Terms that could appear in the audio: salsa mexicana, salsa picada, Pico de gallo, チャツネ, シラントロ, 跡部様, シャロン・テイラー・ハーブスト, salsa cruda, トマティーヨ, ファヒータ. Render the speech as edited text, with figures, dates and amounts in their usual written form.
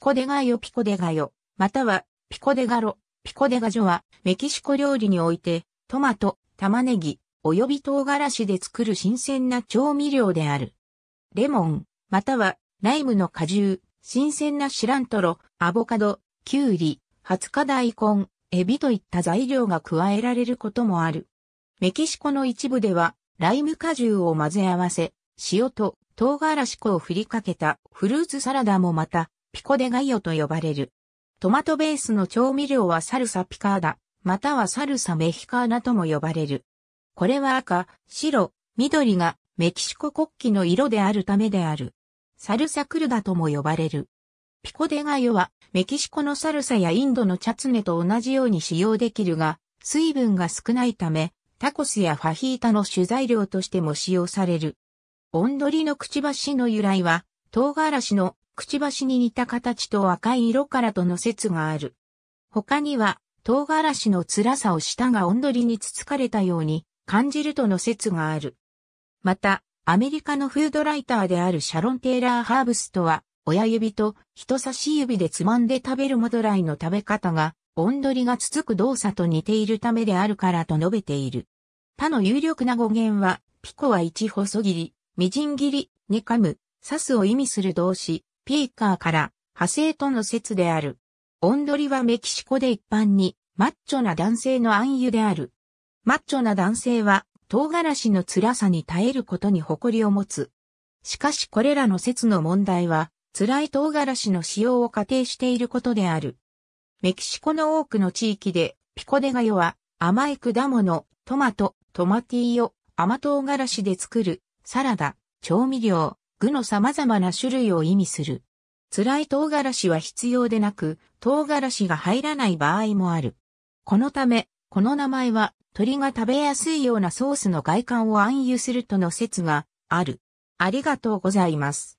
ピコデガヨピコデガヨ、またはピコデガロ、ピコデガジョはメキシコ料理においてトマト、玉ねぎ、および唐辛子で作る新鮮な調味料である。レモン、またはライムの果汁、新鮮なシラントロ、アボカド、キュウリ、20日大根、エビといった材料が加えられることもある。メキシコの一部ではライム果汁を混ぜ合わせ、塩と唐辛子粉を振りかけたフルーツサラダもまたピコデガヨと呼ばれる。トマトベースの調味料はサルサピカーダ、またはサルサメヒカーナとも呼ばれる。これは赤、白、緑がメキシコ国旗の色であるためである。サルサクルダとも呼ばれる。ピコデガヨはメキシコのサルサやインドのチャツネと同じように使用できるが、水分が少ないため、タコスやファヒータの主材料としても使用される。オンドリのくちばしの由来は、唐辛子のくちばしに似た形と赤い色からとの説がある。他には、唐辛子の辛さを舌がオンドリにつつかれたように感じるとの説がある。また、アメリカのフードライターであるシャロン・テイラー・ハーブストは、親指と人差し指でつまんで食べるモドライの食べ方が、オンドリがつつく動作と似ているためであるからと述べている。他の有力な語源は、ピコは1細切り、みじん切り、2噛む、刺すを意味する動詞、ピーカーから派生との説である。オンドリはメキシコで一般に、マッチョな男性の暗喩である。マッチョな男性は、唐辛子の辛さに耐えることに誇りを持つ。しかしこれらの説の問題は、辛い唐辛子の使用を仮定していることである。メキシコの多くの地域で、ピコデガヨは甘い果物、トマト、トマティーを甘唐辛子で作る、サラダ、調味料、具の様々な種類を意味する。辛い唐辛子は必要でなく、唐辛子が入らない場合もある。このため、この名前は鳥が食べやすいようなソースの外観を暗喩するとの説がある。ありがとうございます。